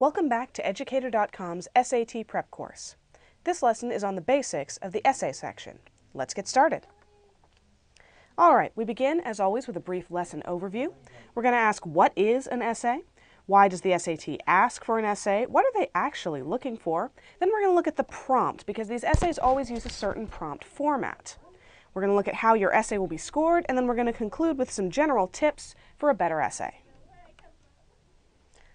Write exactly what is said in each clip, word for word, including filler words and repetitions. Welcome back to Educator dot com's S A T prep course. This lesson is on the basics of the essay section. Let's get started. All right, we begin as always with a brief lesson overview. We're going to ask, what is an essay? Why does the S A T ask for an essay? What are they actually looking for? Then we're going to look at the prompt, because these essays always use a certain prompt format. We're going to look at how your essay will be scored, and then we're going to conclude with some general tips for a better essay.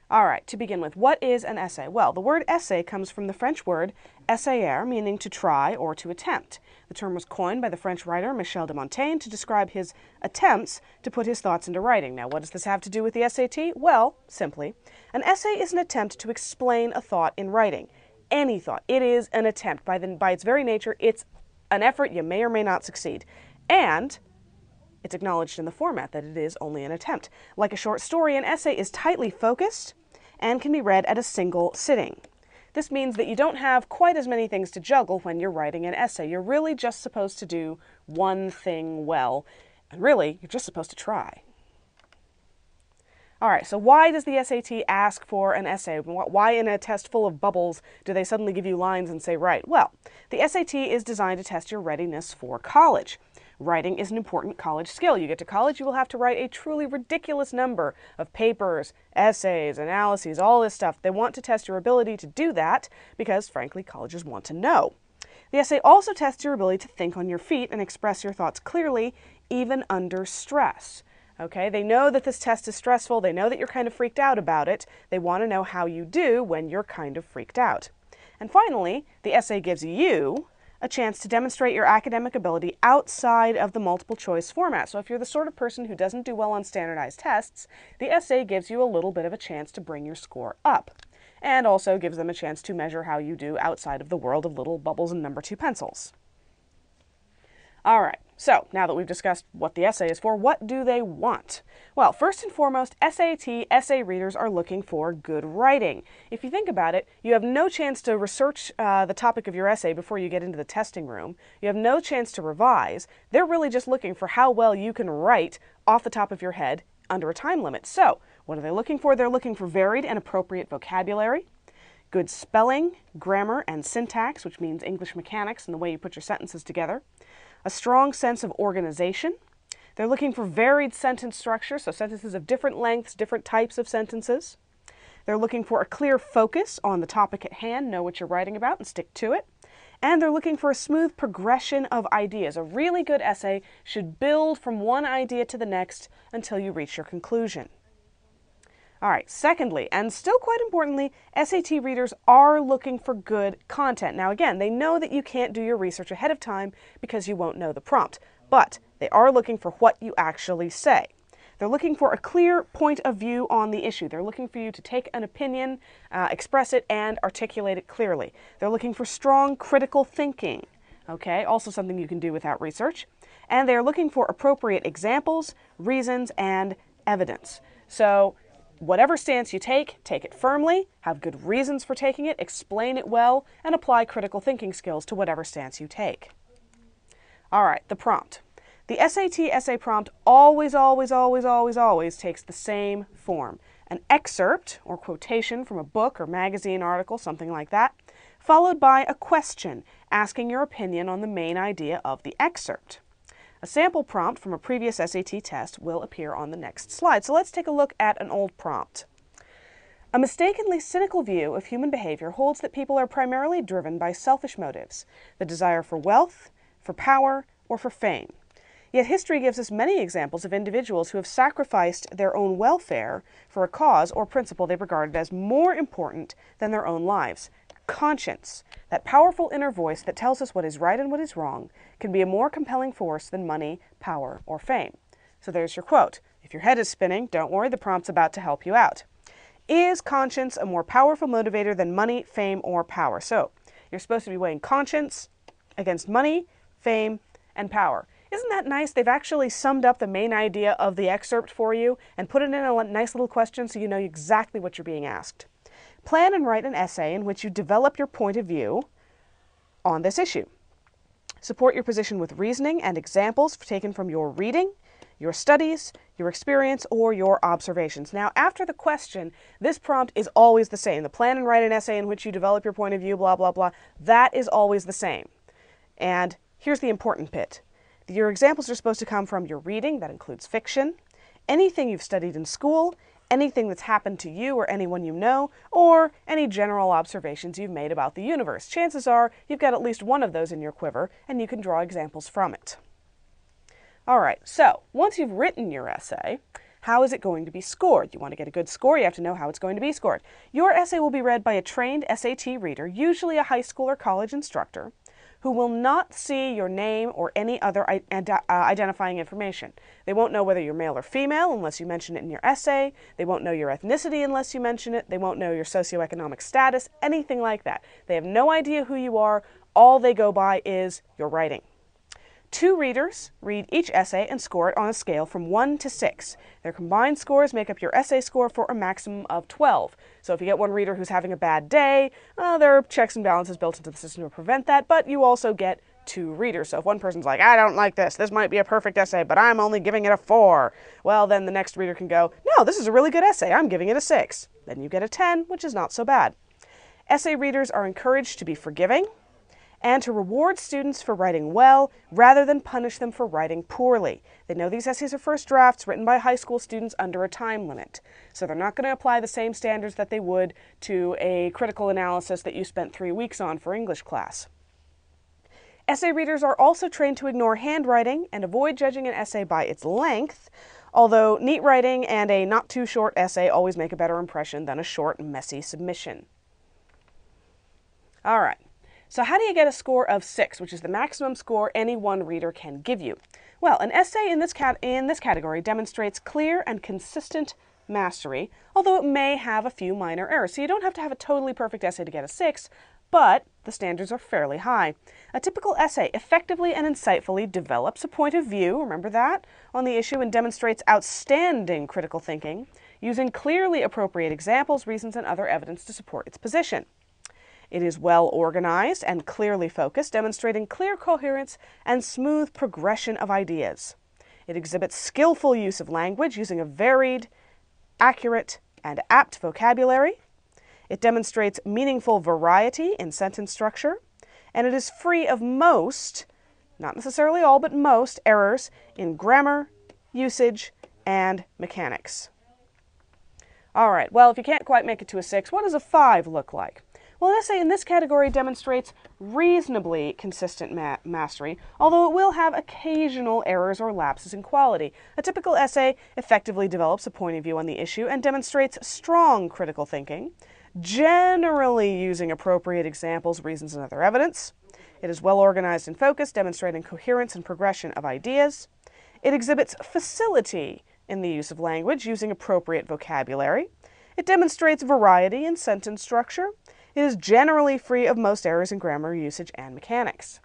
All right, to begin with, what is an essay? Well, the word essay comes from the French word essayer, meaning to try or to attempt. The term was coined by the French writer Michel de Montaigne to describe his attempts to put his thoughts into writing. Now, what does this have to do with the S A T? Well, simply, an essay is an attempt to explain a thought in writing. Any thought. It is an attempt. By, the, by its very nature, it's an effort. You may or may not succeed. And it's acknowledged in the format that it is only an attempt. Like a short story, an essay is tightly focused and can be read at a single sitting. This means that you don't have quite as many things to juggle when you're writing an essay. You're really just supposed to do one thing well, and really, you're just supposed to try. All right, so why does the S A T ask for an essay? Why in a test full of bubbles do they suddenly give you lines and say, write? Well, the S A T is designed to test your readiness for college. Writing is an important college skill. You get to college, you will have to write a truly ridiculous number of papers, essays, analyses, all this stuff. They want to test your ability to do that because, frankly, colleges want to know. The essay also tests your ability to think on your feet and express your thoughts clearly, even under stress. Okay, they know that this test is stressful. They know that you're kind of freaked out about it. They want to know how you do when you're kind of freaked out. And finally, the essay gives you a chance to demonstrate your academic ability outside of the multiple choice format. So if you're the sort of person who doesn't do well on standardized tests, the essay gives you a little bit of a chance to bring your score up, and also gives them a chance to measure how you do outside of the world of little bubbles and number two pencils. All right, so now that we've discussed what the essay is for, what do they want? Well, first and foremost, S A T essay readers are looking for good writing. If you think about it, you have no chance to research uh, the topic of your essay before you get into the testing room. You have no chance to revise. They're really just looking for how well you can write off the top of your head under a time limit. So what are they looking for? They're looking for varied and appropriate vocabulary, good spelling, grammar, and syntax, which means English mechanics and the way you put your sentences together, a strong sense of organization. They're looking for varied sentence structure, so sentences of different lengths, different types of sentences. They're looking for a clear focus on the topic at hand, know what you're writing about and stick to it. And they're looking for a smooth progression of ideas. A really good essay should build from one idea to the next until you reach your conclusion. All right, secondly, and still quite importantly, S A T readers are looking for good content. Now again, they know that you can't do your research ahead of time because you won't know the prompt, but they are looking for what you actually say. They're looking for a clear point of view on the issue. They're looking for you to take an opinion, uh, express it, and articulate it clearly. They're looking for strong critical thinking, okay, also something you can do without research. And they're looking for appropriate examples, reasons, and evidence. So whatever stance you take, take it firmly, have good reasons for taking it, explain it well, and apply critical thinking skills to whatever stance you take. All right, the prompt. The S A T essay prompt always, always, always, always, always takes the same form. An excerpt or quotation from a book or magazine article, something like that, followed by a question asking your opinion on the main idea of the excerpt. A sample prompt from a previous S A T test will appear on the next slide. So let's take a look at an old prompt. A mistakenly cynical view of human behavior holds that people are primarily driven by selfish motives, the desire for wealth, for power, or for fame. Yet history gives us many examples of individuals who have sacrificed their own welfare for a cause or principle they regarded as more important than their own lives. Conscience, that powerful inner voice that tells us what is right and what is wrong, can be a more compelling force than money, power, or fame. So there's your quote. If your head is spinning, don't worry, the prompt's about to help you out. Is conscience a more powerful motivator than money, fame, or power? So you're supposed to be weighing conscience against money, fame, and power. Isn't that nice? They've actually summed up the main idea of the excerpt for you and put it in a nice little question so you know exactly what you're being asked. Plan and write an essay in which you develop your point of view on this issue. Support your position with reasoning and examples taken from your reading, your studies, your experience, or your observations. Now, after the question, this prompt is always the same. The plan and write an essay in which you develop your point of view, blah, blah, blah. That is always the same. And here's the important bit. Your examples are supposed to come from your reading, that includes fiction, anything you've studied in school, anything that's happened to you or anyone you know, or any general observations you've made about the universe. Chances are you've got at least one of those in your quiver, and you can draw examples from it. All right, so once you've written your essay, how is it going to be scored? You want to get a good score, you have to know how it's going to be scored. Your essay will be read by a trained S A T reader, usually a high school or college instructor, who will not see your name or any other identifying information. They won't know whether you're male or female unless you mention it in your essay. They won't know your ethnicity unless you mention it. They won't know your socioeconomic status, anything like that. They have no idea who you are. All they go by is your writing. Two readers read each essay and score it on a scale from one to six. Their combined scores make up your essay score for a maximum of twelve. So if you get one reader who's having a bad day, uh, there are checks and balances built into the system to prevent that, but you also get two readers. So if one person's like, I don't like this, this might be a perfect essay, but I'm only giving it a four, well, then the next reader can go, no, this is a really good essay, I'm giving it a six. Then you get a ten, which is not so bad. Essay readers are encouraged to be forgiving and to reward students for writing well rather than punish them for writing poorly. They know these essays are first drafts written by high school students under a time limit, so they're not going to apply the same standards that they would to a critical analysis that you spent three weeks on for English class. Essay readers are also trained to ignore handwriting and avoid judging an essay by its length, although neat writing and a not-too-short essay always make a better impression than a short, messy submission. All right. So how do you get a score of six, which is the maximum score any one reader can give you? Well, an essay in this, cat in this category demonstrates clear and consistent mastery, although it may have a few minor errors. So you don't have to have a totally perfect essay to get a six, but the standards are fairly high. A typical essay effectively and insightfully develops a point of view, remember that, on the issue and demonstrates outstanding critical thinking, using clearly appropriate examples, reasons, and other evidence to support its position. It is well organized and clearly focused, demonstrating clear coherence and smooth progression of ideas. It exhibits skillful use of language, using a varied, accurate, and apt vocabulary. It demonstrates meaningful variety in sentence structure, and it is free of most, not necessarily all, but most errors in grammar, usage, and mechanics. All right, well, if you can't quite make it to a six, what does a five look like? Well, an essay in this category demonstrates reasonably consistent ma mastery, although it will have occasional errors or lapses in quality. A typical essay effectively develops a point of view on the issue and demonstrates strong critical thinking, generally using appropriate examples, reasons, and other evidence. It is well organized and focused, demonstrating coherence and progression of ideas. It exhibits facility in the use of language, using appropriate vocabulary. It demonstrates variety in sentence structure. It is generally free of most errors in grammar, usage, and mechanics.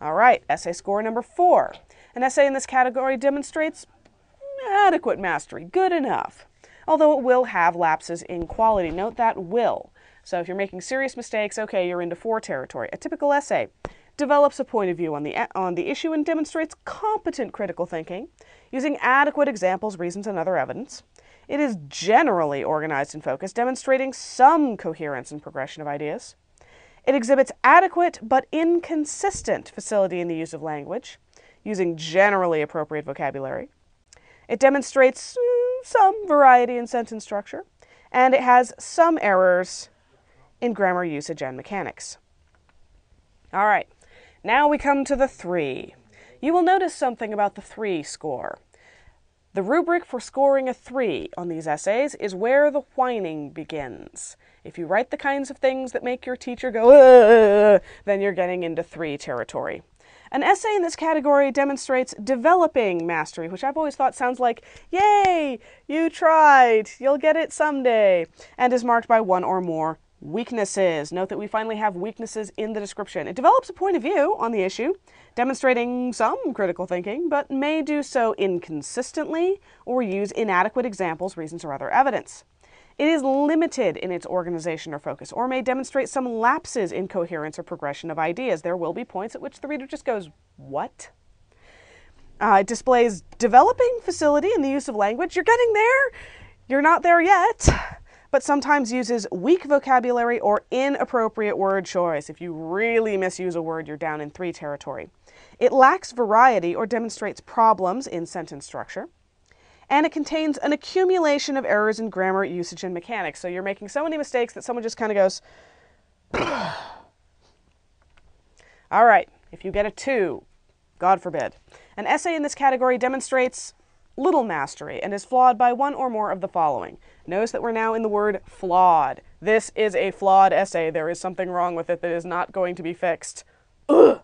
All right, essay score number four. An essay in this category demonstrates adequate mastery, good enough, although it will have lapses in quality. Note that will. So if you're making serious mistakes, okay, you're into four territory. A typical essay develops a point of view on the, on the issue and demonstrates competent critical thinking, using adequate examples, reasons, and other evidence. It is generally organized and focused, demonstrating some coherence and progression of ideas. It exhibits adequate but inconsistent facility in the use of language, using generally appropriate vocabulary. It demonstrates mm, some variety in sentence structure, and it has some errors in grammar, usage, and mechanics. All right, now we come to the three. You will notice something about the three score. The rubric for scoring a three on these essays is where the whining begins. If you write the kinds of things that make your teacher go, ugh, then you're getting into three territory. An essay in this category demonstrates developing mastery, which I've always thought sounds like, yay, you tried, you'll get it someday, and is marked by one or more weaknesses. Note that we finally have weaknesses in the description. It develops a point of view on the issue, demonstrating some critical thinking, but may do so inconsistently or use inadequate examples, reasons, or other evidence. It is limited in its organization or focus, or may demonstrate some lapses in coherence or progression of ideas. There will be points at which the reader just goes, what? Uh, it displays developing facility in the use of language. You're getting there. You're not there yet. But sometimes uses weak vocabulary or inappropriate word choice. If you really misuse a word, you're down in three territory. It lacks variety or demonstrates problems in sentence structure. And it contains an accumulation of errors in grammar, usage, and mechanics. So you're making so many mistakes that someone just kind of goes, all right, if you get a two, God forbid. An essay in this category demonstrates little mastery and is flawed by one or more of the following. Notice that we're now in the word flawed. This is a flawed essay. There is something wrong with it that is not going to be fixed. Ugh.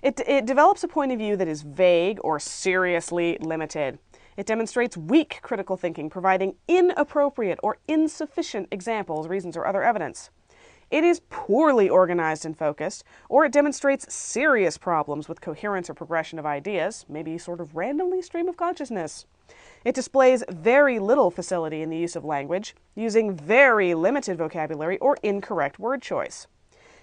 It, it develops a point of view that is vague or seriously limited. It demonstrates weak critical thinking, providing inappropriate or insufficient examples, reasons, or other evidence. It is poorly organized and focused, or it demonstrates serious problems with coherence or progression of ideas, maybe sort of randomly stream of consciousness. It displays very little facility in the use of language, using very limited vocabulary or incorrect word choice.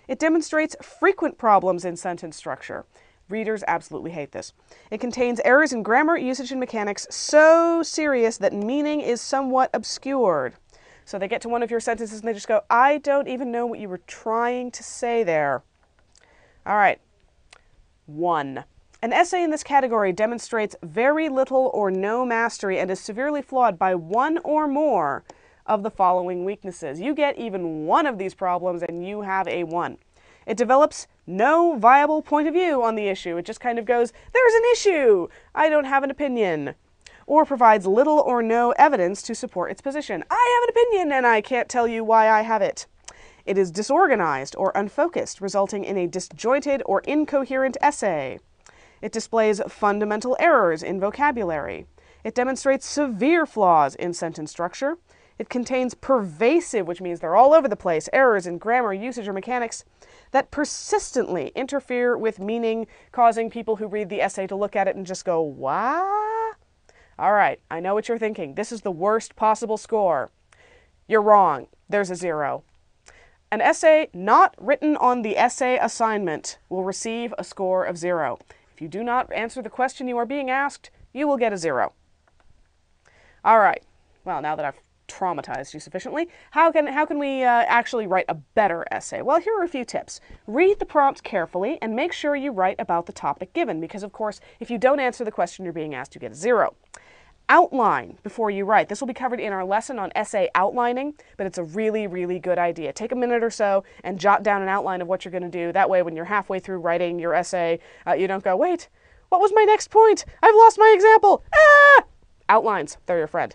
It demonstrates frequent problems in sentence structure. Readers absolutely hate this. It contains errors in grammar, usage, and mechanics so serious that meaning is somewhat obscured. So they get to one of your sentences and they just go, I don't even know what you were trying to say there. All right. One. An essay in this category demonstrates very little or no mastery and is severely flawed by one or more of the following weaknesses. You get even one of these problems and you have a one. It develops no viable point of view on the issue. It just kind of goes, there's an issue. I don't have an opinion. Or provides little or no evidence to support its position. I have an opinion and I can't tell you why I have it. It is disorganized or unfocused, resulting in a disjointed or incoherent essay. It displays fundamental errors in vocabulary. It demonstrates severe flaws in sentence structure. It contains pervasive, which means they're all over the place, errors in grammar, usage, or mechanics that persistently interfere with meaning, causing people who read the essay to look at it and just go, what? All right, I know what you're thinking. This is the worst possible score. You're wrong. There's a zero. An essay not written on the essay assignment will receive a score of zero. If you do not answer the question you are being asked, you will get a zero. All right. Well, now that I've traumatized you sufficiently, how can, how can we uh, actually write a better essay? Well, here are a few tips. Read the prompt carefully and make sure you write about the topic given, because, of course, if you don't answer the question you're being asked, you get a zero. Outline before you write. This will be covered in our lesson on essay outlining, but it's a really, really good idea. Take a minute or so and jot down an outline of what you're going to do. That way, when you're halfway through writing your essay, uh, you don't go, wait, what was my next point? I've lost my example. Ah! Outlines, they're your friend.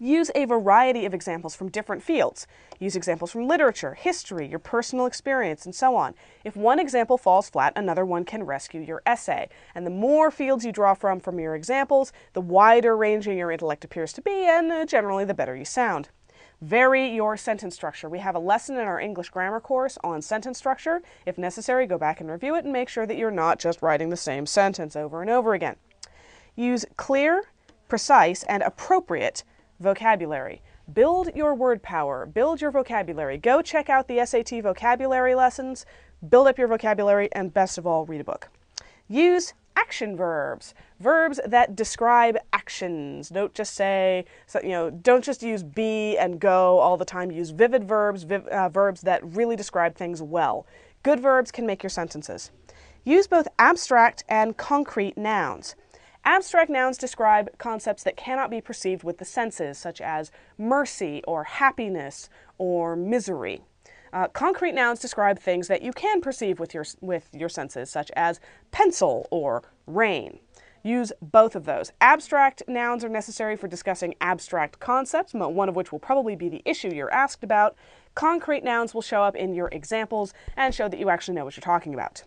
Use a variety of examples from different fields. Use examples from literature, history, your personal experience, and so on. If one example falls flat, another one can rescue your essay. And the more fields you draw from from your examples, the wider ranging your intellect appears to be, and uh, generally the better you sound. Vary your sentence structure. We have a lesson in our English grammar course on sentence structure. If necessary, go back and review it and make sure that you're not just writing the same sentence over and over again. Use clear, precise, and appropriate vocabulary. Build your word power. Build your vocabulary. Go check out the S A T vocabulary lessons. Build up your vocabulary, and best of all, read a book. Use action verbs. Verbs that describe actions. Don't just say, you know, don't just use be and go all the time. Use vivid verbs, viv- uh, verbs that really describe things well. Good verbs can make your sentences. Use both abstract and concrete nouns. Abstract nouns describe concepts that cannot be perceived with the senses, such as mercy or happiness or misery. Uh, concrete nouns describe things that you can perceive with your, with your senses, such as pencil or rain. Use both of those. Abstract nouns are necessary for discussing abstract concepts, one of which will probably be the issue you're asked about. Concrete nouns will show up in your examples and show that you actually know what you're talking about.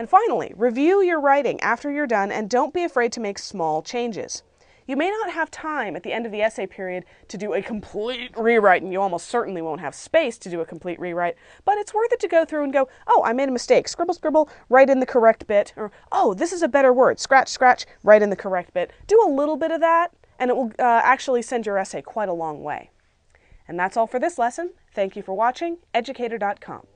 And finally, review your writing after you're done and don't be afraid to make small changes. You may not have time at the end of the essay period to do a complete rewrite, and you almost certainly won't have space to do a complete rewrite, but it's worth it to go through and go, oh, I made a mistake, scribble, scribble, write in the correct bit, or oh, this is a better word, scratch, scratch, write in the correct bit. Do a little bit of that, and it will uh, actually send your essay quite a long way. And that's all for this lesson. Thank you for watching Educator dot com.